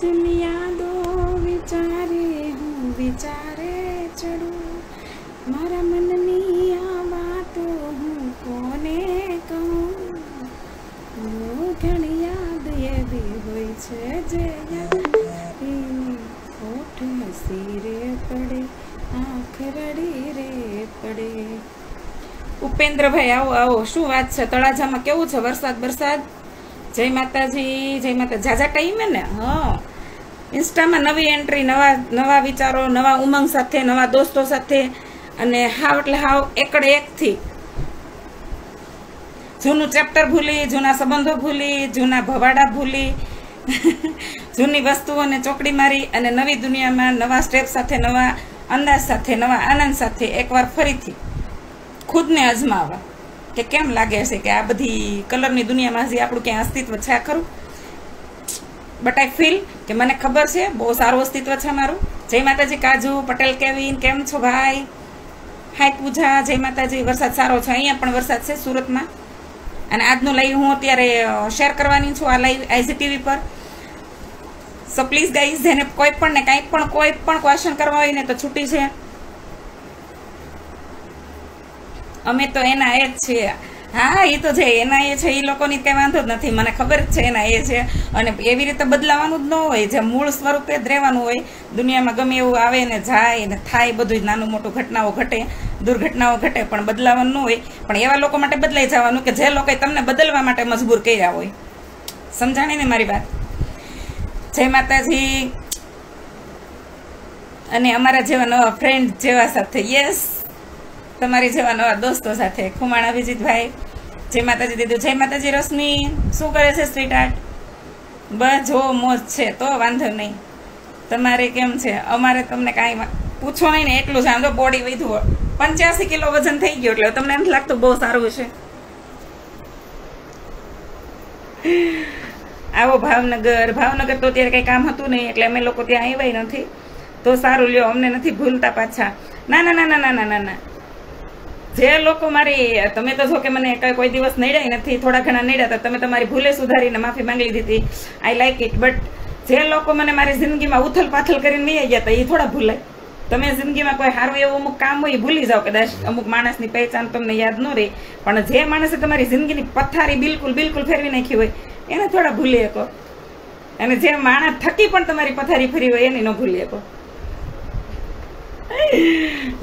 तुझमें यादों विचारे हूँ विचारे चढ़ू, मारा मन मिया बातों हूँ कोने कहूँ, वो घण याद ये भी हुई छे जे होठ हसी रे पड़े आँख रड़ी रे पड़े। उपेन्द्र भाई आओ आओ, शू बात छे, तळाजा में केवो छे वरसाद बरसाद? जय माताजी, जय माता। जाजा टाइम है ने। हाँ, इंस्टा में नवी एंट्री, नवा नवा विचारों, नवा उमंग साथे, नवा दोस्तों साथे, अने हाव एटले हाव एकड़े एक थी जूनू चैप्टर भूली, जूना संबंधों भूली, जूना भवाड़ा भूली जूनी वस्तुओं ने चौकड़ी मारी अने नवी दुनिया में नवा स्टेप साथे, नवा अंदाज साथे, नवा आनंद साथे एक वार फरीथी खुद ने अजमावा के केम लागे छे के आ बधी कलरनी दुनिया में हजी आपणुं क्यां अस्तित्व छे खरुं। बट आई फील के मने खबर छे बहु सारू अस्तित्व छे मारू। जय माताजी काजू पटेल केविन, केम छो भाई? हाय पूजा, जय माताजी। वरसाद सारो छे, अहींया पण वरसाद छे सूरत में। अने आजनो लाइव हूँ अत्यारे शेर करवानी छुं आ लाइव IGTV पर। सो प्लीज गाइज, जेने कोईपण ने कांईपण कोईपण क्वेश्चन करवा होय ने तो छूटी छे, अमे तो एना ए छे। हाँ ये तो जे एना ए छे ई लोकोनी कई वांधो ज नथी, मने खबर छे एना ए छे। अने एवी रीते बदलावानुं ज न होय, जे मूळ स्वरूपे ज रहेवानुं होय। दुनियामां गमे एवुं आवे ने जाय ने थाय, बधुं नानुं मोटुं घटनाओ घटे, दुर्घटनाओ घटे, पण बदलावानुं न होय। पण एवा लोको माटे बदलाई जवानुं के जे लोकोए तमने बदलवा माटे मजबूर कर्या होय। समजाणी ने मारी वात? जय माताजी। अने अमारा जेवा नवा फ्रेंड जेवा साथे, यस तमारी जेवा नवा दोस्तों साथे। खुमाण अभिजीत भाई, जय माताजी दीदू, जय माताजी। रश्मी शू करे छे स्वीट आर्ट? बस जो मोज छे तो वांधो नहीं। तमारे केम छे? अमारे तमने कांई पूछो नहीं ने, एटलुं जांदो बॉडी वधो 85 किलो वजन थई गयो એટલે તમને એમ લાગતું બહુ સારું છે। આવો ભાવનગર, ભાવનગર તો અત્યારે કઈ કામ હતું નહીં એટલે અમે લોકો ત્યાં આવ્યા નથી, તો સારું લ્યો અમને નથી ભૂલતા પાછા। ના ના ના ના ના ના, जे लोको मारी तमे तो जो के मने कोई दिवस नड़ाई नहीं, थोड़ा घणा नड़ाया था, तमे तुम्हारी भूले सुधारी ने माफी मांगी दी थी, आई लाइक इट। बट जे लोको मने मारी जिंदगी में उथल पाथल करीने नहीं गया था ये थोड़ा भूलाय। तमे जिंदगी में कोई हारू एवं अमुक काम हो भूली जाओ, कदाच अमुक माणसनी पहचान तमने याद न रहे, पण जे माणसे तमारी जिंदगीनी पथारी बिलकुल बिलकुल फेरवी नाखी होय एने थोड़ा भूली हको, अने जे माणस थकी पण तमारी पथारी फेरी होय एने न भूली हको।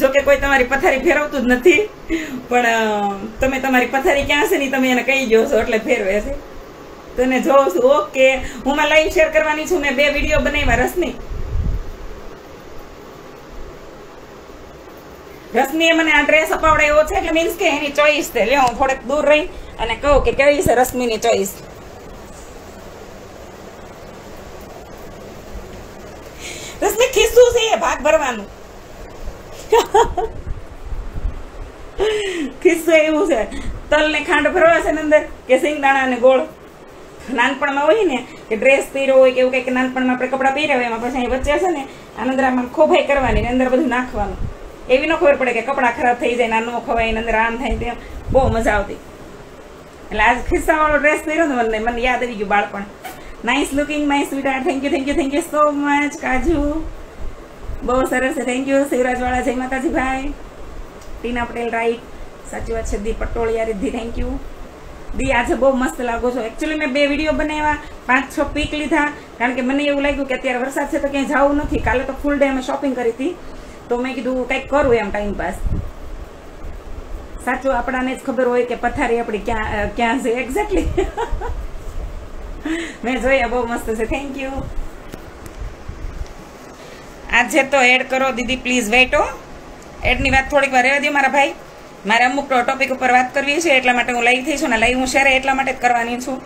जो के कोई तमारी पथारी फेरवतुं ज नथी, पण तमे तमारी पथारी क्यां छे नी तमे एने कही गयो छो एटले फेरवे छे। तने जो ओके हुं मा लाइव शेयर करवानी छुं, मैं 2 विडियो बनाव्या। रश्मी, रश्मीए मने आ ड्रेस अपावडायो छे एटले मीन्स के एनी चॉइस छे। લ્યો હું થોડેક દૂર રહી અને કહું કે કેવી છે રશ્મીની ચોઈસ। રશ્મી ખીસું છે ભાગ ભરવાનું तल ने खांड भरवा छे अंदर के सिंगदाणा ने गोळ। नानपणमां होय ने के ड्रेस पीरो होय के एवुं कांईक नानपणमां आपणे कपडां पीर्या होय, एमां पाछी बच्चा छे ने आनंदरामां खोभाई करवानी ने अंदर बधुं नाखवानुं, एवी न खबर पडे के कपडा खराब थई जाय, नानो खवाय ने अंदर आम थाय, तेम बहु मजा आवती। એટલે આજ ખિસ્સાવાળો ડ્રેસ પહેર્યો ને મને યાદ આવી ગયું બાળપણ। Nice looking my sweetheart, thank you thank you thank you so much काजू, बहुत सरस है, थैंक यू शिवराजवाड़ा, जय माताजी भाई। टीना पटेल राइट, साची बात है। दी पटोलिया रिद्धि, थैंक यू दी। आज बहुत मस्त लगो छो। एक्चुअली मैं 2 विडियो बनाव्या, 5-6 पीक लीधा, कारण के मैंने एवं लगे कि अत्यारे वरसाद छे तो कहीं जावुं नथी। काले तो फूल डे मैं शॉपिंग करी थी, तो मैं कीधुं कंईक करूं एम टाइम पास। साचुं आपणाने ज खबर होय के पथारी आपणी क्यां क्यां छे एक्झेक्टली। मैं जोया बहुत मस्त छे, थैंक यू। आज तो एड करो दीदी प्लीज, वेटो एडनी बात थोड़ी वार रहे दियो मारा भाई। मारे अमुक टॉपिक पर बात करवी छे एटला माटे हूँ लाइव थी छूँ ने, लाइव हूँ शेर एटला माटे ज करवानी छूँ।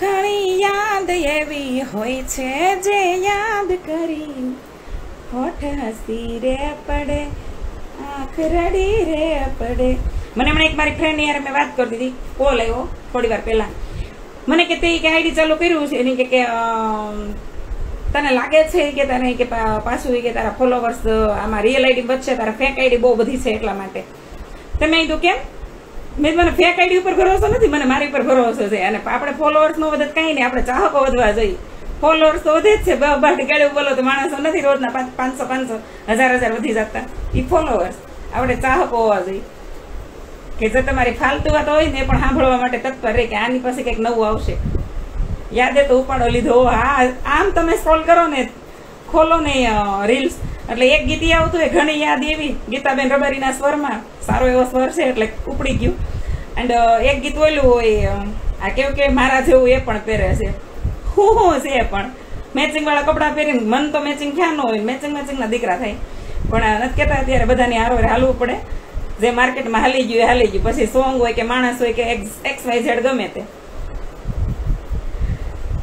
घणी याद एवी होय छे जे याद करी होठ हसी रे पड़े आँख रड़ी रे पड़े। मने मने एक मारी फ्रेंड यार मैं बात कर दी थी कॉल आव्यो थोड़ी वार पहेला, मने कहते कि आईडी चालू करूँ के तने लगे कि तने के पासू के तारा फॉलोवर्स आम रियल आईडी बचे, तारा फेक आईडी बहुत बधी है एटला माटे। ते मैं कीधुं केम मैंने फेक आईडी पर भरोसा नहीं, मैंने मारी पर भरोसा है। अपने फॉलोअर्स नो वधत कहीं नहीं, अपने चाहको वधवा जोईए। फॉलोअर्स तो वधे ज छे, बाहर गाळ्यो बोलो तो माणसो नथी रोजना 500 1000 वधी जाता। ई फॉलोअर्स अपने चाहको होवा जोईए के जे तमारी फालतू वात होय ने पण सांभळवा माटे तत्पर रहे के आनी पासे कंईक नवुं आवशे। याद है तो उपाड़ो लीधो। हाँ, आम तमे स्क्रॉल करो ने खोलो ने रील्स एटले एक गीत आवतुं होय घणी याद एवी गीताबेन रबारीना स्वरमां, सारो एवो स्वर छे एटले उपड़ी गयुं। एंड एक गीत ओलुं होय आ केव के मारा जेवुं ए पण पेरे छे, हूँ से मैचिंग वाला कपड़ा पहरी मन तो मैचिंग क्या न हो, मैचिंग मैचिंग ना दीकरा थाय। पण नथी कहेता अत्यारे बधाने हारो हालवुं पड़े, जे मार्केट में हाली गयुं पछी सोंग होय के माणस होय के एक्स वाय झेड गमे ते।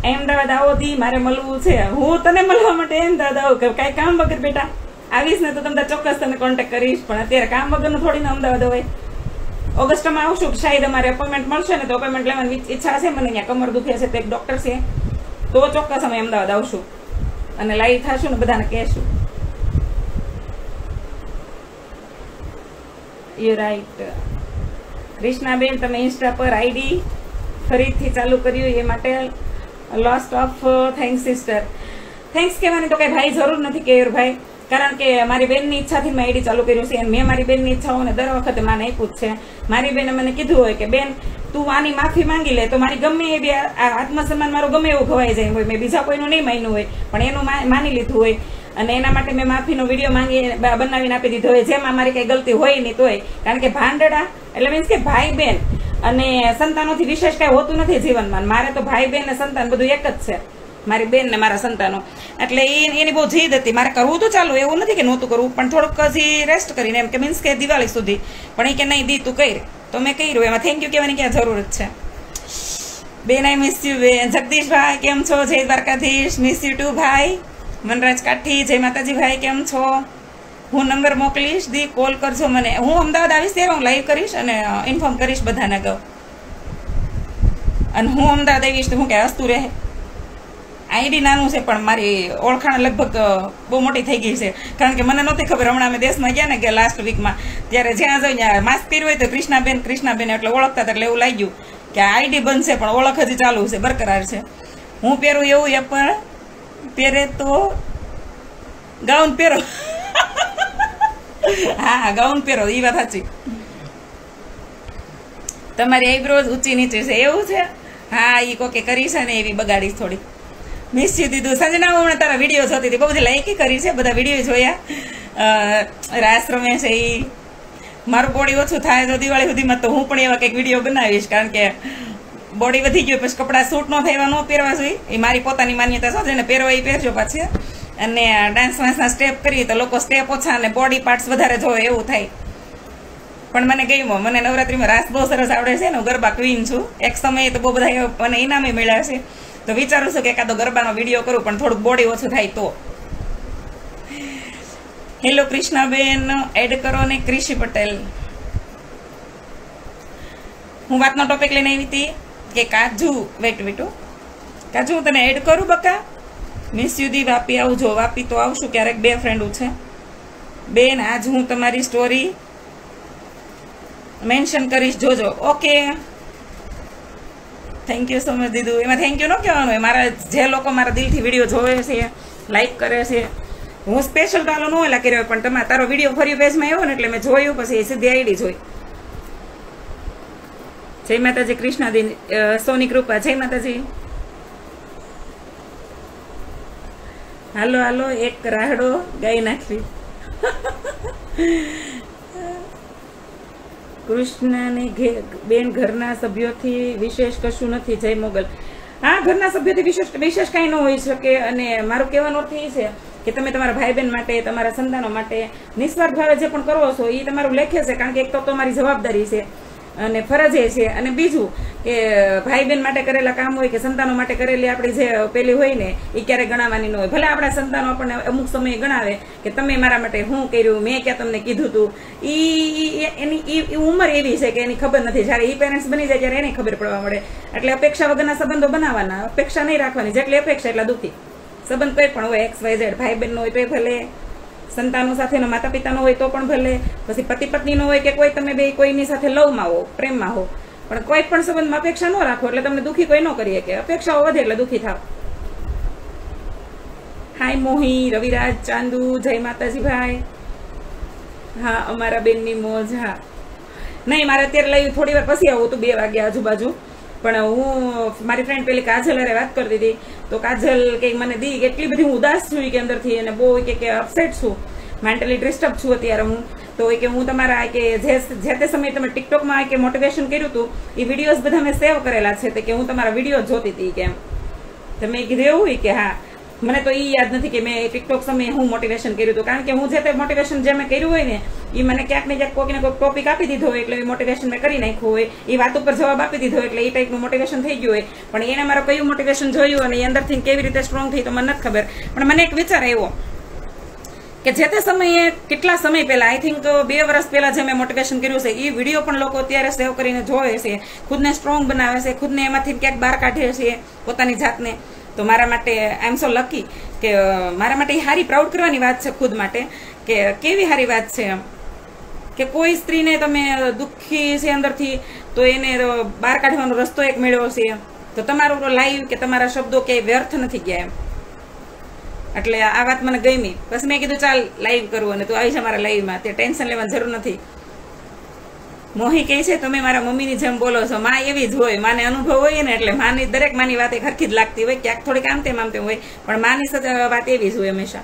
अहमदाबाद आवो थी मारे मलवुं छे, हूँ तने मलवा माटे अहमदाबाद आवो के काई काम वगर बेटा आवीश ने तो तमने चोक्कस तने कॉन्टेक्ट करीश, पण अत्यारे काम वगरनुं थोड़ी न अहमदाबाद होय। ऑगस्ट में आवशुं शायद अमारे अपॉइंटमेंट मळशे ने तो अपॉइंटमेंट लेवानी ઈચ્છा छे मने, अहींया कमर दुखे छे तो एक डॉक्टर छे तो चोक्कस अमे अहमदाबाद आवशुं अने लाइव थाशुं ने बधाने कहेशुं। यू राइट कृष्णाबेन, तमे इंस्टा पर आईडी फरीथी चालू कर्युं ए माटे लॉस्ट ऑफ थैंक्स सिस्टर। थैंक्स कहेवानी तो कई भाई जरूर नथी केयूर भाई, कारण के मारी बेन नी इच्छा थी मैं आईडी चालू कर्युं छे। मैं मारी बेन नी इच्छाओने दर वखते माने आप्युं छे। मारी बेने मने कीधुं होय के बेन तू आनी माफी मांगी ले तो मारी गमे एवी आत्मसम्मान मारो गमे एवुं खवाई जाय होय। मैं बीजा कोईनुं नहीं मान्युं होय पण एनुं मानी लीधुं होय अने एना माटे मैं माफीनो विडियो मांगी बनावीने आपी दीधो होय, जेमां मारी काई गलती होय नहीं तोय। कारण के भांडड़ा एटले मीन्स के भाई बेन अने संतानोथी विशेष काई होतुं नथी जीवनमां। मारे तो भाई बेन ने संतान बधुं एक ज छे, मारी बेन ने मारा संतानो, एटले एनी बहू जीद हती। मारे करवुं तो चालू, एवुं नथी के नहोतुं करवुं, पण थोडुंक हजी रेस्ट करीने एम के मीन्स के दिवाळी सुधी। पण ए के नहीं दी तूं कर तो मैं कही रू, एम थैंक यू कहेवानी क्या जरूरत है बेन। आई मिस यू बेन। जगदीश भाई केम छो, जय द्वारकाधीश, मिस यू टू भाई। मनराज काठी जय माताजी भाई केम छो। हूँ नंबर मोकलीश दी कॉल करजो मैंने, हूँ अमदावाद आवीश त्यारे हूँ लाइव करीश अने इन्फॉर्म करीश बधाने अगाऊ। अने हूँ अमदावाद आवीश तो हूँ क्या हसतुं रहे। आईडी नानुं छे पण मारी ओळखाण लगभग बहु मोटी थई गई छे, कारण के मने नहोती खबर। हमणां अमे देशमां गया ने के लास्ट वीकमां त्यारे ज्यां जोईने मास्क पीर्यो होय तो कृष्णाबेन एटले ओळखता हता, एटले एवुं लाग्युं के आईडी बंद छे पण ओळख हजी चालू छे, बरकरार छे। हूँ पेरूं एवुं ए पण पेरे तो गाउन पेरो। हाँ गाउन पेरो ई वात साची। तमारी आईब्रोज ऊंची नीचे छे एवुं छे, हाँ ई कोके करी छे ने एवी बगाडीश थोड़ी। मिस यू दीदू संजना, हूँ हमें तारा विडियो जोती थी, बहुत लाइक करी है, बधा विडियो जोया। रास रमेश मारू बॉडी ओछू थाय तो दिवाळी सुधी में तो हूँ पण एवा कंईक विडियो बनावीश, कारण के बॉडी वधी गई पछी कपड़ा सूट न थाय एवा न पेरवा जोईए। ए मारी पोतानी मान्यता छे, जेने पेरवा ए पेरजो पाछी। अने डांस वांसना स्टेप करीए तो लोको स्टेप ओछा अने बॉडी पार्ट्स वधारे जोवे एवुं थाय। पण मने गम्युं, मने नवरात्रि में रास बहु सरस आवडे छे, हूँ गरबा क्वीन छूँ। एक समय तो बहु बधा मने इनामे मळ्या छे, तो विचारू छुं के एकादो गरबानो विडियो करूं पण थोडुं बॉडी ओछुं थाय तो। हेलो कृष्णाबेन, एड करो ने कृषि पटेल। हूँ वातनो टॉपिक लईने आवी हती के काजू, वेट वेटो काजू हूँ तने एड करूँ बका। मिस यू दी वापी आवजो, वापी तो आवशुं क्यारेक, बे फ्रेंडू छे। बेन आज हूँ तमारी स्टोरी मेन्शन करीश जोजो। Okay thank you so much दीदू। एम थैंक यू न कहवा, मारा जे लोग मारा दिल थी विडियो जोवे छे लाइक करे छे, हूँ स्पेशल तालो न एला कर्यो, पण तमे तारो विडियो फरी पेज में आव्यो ने एटले मैं जोयुं पछी सीधी आईडी जोई। जय माताजी कृष्णा दिन सोनी कृपा, जय माताजी। हालो हालो एक राहडो गाई नाखी। कृष्णा ने बेन घरना सभ्यों थी विशेष कशुं नथी, जय मोगल। हाँ घरना सभ्यों थी विशेष विशेष काई न होई शके, अने मारो कहेवानो अर्थ ए छे के तमे तमारा भाई बेन माटे तमारा संतानो माटे निस्वार्थ भावे जे पण करो छो ई तमारुं लेखे छे, कारण के एक तो तमारी जवाबदारी छे अने फरज ए छे, अने बीजू के भाई बेन माटे करेला काम होय के संतानो माटे करेली आपणी जे पेली होय ने ई क्यारे गणावानी न होय। भले आपणा संतानो आपणे अमुक समये गणावे के तमे मारा माटे हुं कर्युं, मैं क्या तमने कीधुं तुं, ई एनी ई उमर एवी छे के एनी खबर नथी। ज्यारे ई पेरेंट्स बनी जाय त्यारे एने खबर पड़वा मळे, एटले अपेक्षा वगरना संबंधो बनावाना, अपेक्षा नहीं राखवानी। जेटली अपेक्षा एटला दुखी संबंध कोई पण होय, एक्स वाय झेड भाई बेन नो होय तो भले संतानों साथे न माता पिता नो होय तो पण भले, पछी पति पत्नी नो होय के कोई तमे बे कोईनी साथे लव मां हो, प्रेम मां हो, पण कोई पण संबंध में अपेक्षा न राखो એટલે તમને દુખી કોઈ નો કરી શકે। અપેક્ષાઓ વધે એટલે દુખી થાવ। हाय मोही, रविराज चांदू, जय माताजी भाई। हाँ अमरा बेन नी मोज। हाँ नहीं मारे अत्यारे लई थोड़ी वार पछी आवो तो 2 वागे आजूबाजू। पण हूँ मारी फ्रेंड पेली काजल अरे बात करती थी तो काजल के मैंने दी एटली बधी उदास छू के अंदर थी बहुत के अपसेट छू, मेंटली डिस्टर्ब छू अत्यारे हूँ। तो हूँ तमारा के जे समय तमे टिकटॉक में के मोटिवेशन कर्युं हतुं ए विडियोज बधा मैं सेव करेला छे के हूँ तमारा विडियो जोती थी के तमे कीधुं एवुं के हाँ मैंने तो ये याद नहीं कि मैं टिकटॉक समय हूँ मोटिवेशन करूँ तो कारण के हूँ जे मोटिवेशन जे मैं करूँ होय ने ये मैंने क्या क्या कोई टॉपिक आपी दीधो होय એટલે मोटिवेशन मैं करी नाख्यो होय ए वात पर जवाब आपी दीधो होय એટલે એ ટાઈપનું મોટિવેશન થઈ ગયું હોય પણ એને મારું કયું મોટિવેશન જોયું અને અંદરથી કેવી રીતે સ્ટ્રોંગ થઈ તો મને નથી ખબર પણ મને એક વિચાર આવ્યો કે જે તે સમયે કેટલા સમય પહેલા આઈ થિંક 2 વર્ષ પહેલા જે મેં મોટિવેશન કર્યું છે એ વિડીયો પણ લોકો અત્યારે સેવ કરીને જોવે છે, ખુદને સ્ટ્રોંગ બનાવે છે, ખુદને એમાંથી ક્યાંક બહાર કાઢે છે પોતાની જાતને। तो मारा माटे आई एम सो लकी के मारा माटे हारी प्राउड करवानी बात है खुद माटे के केवी हारी बात है एम के कोई स्त्री ने तमे दुखी से अंदर थी तो एने बहार काढવાનો रस्तो एक मेळ्यो छे तो तमारो लाइव के तमारा शब्दों के व्यर्थ नथी गया एम एटले आ वात मने गमी। बस मैं कीधुं चाल लाइव करूं अने तू आवी छे मारा लाइव मां ते टेन्शन लेवानी जरूर नथी। मोही कहे छे तमे मारा मम्मी नी जेम बोलो छो, मां एवी ज होय, माने अनुभव होय ने एटले मानी दरेक मानी वाते हरखी ज लागती होय, क्यांक थोड़ी आम तेम होय पण मानी वात एवी ज होय हमेशा।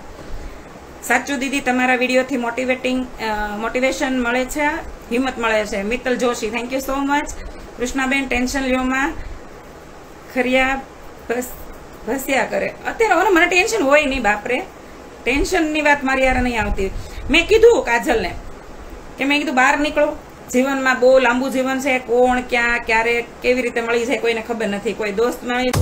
साचू दीदी तमारा विडियो थी मोटिवेशन मळे छे, हिम्मत मळे छे। Mittal Joshi thank you so much. कृष्णाबेन टेन्शन ल्यो मां खरिया बस भस्या करे अत्यारे ओने मने टेन्शन होय नी, बाप रे टेन्शन नी वात मारी यार नहीं आवती। मैं कीधु काजल ने के मैं कीधु बहार निकळो, जीवन में बहुत लांबू जीवन है, कोण क्या क्यारे केवी रीते मळी जाए कोई ने खबर नहीं। कोई दोस्त मळी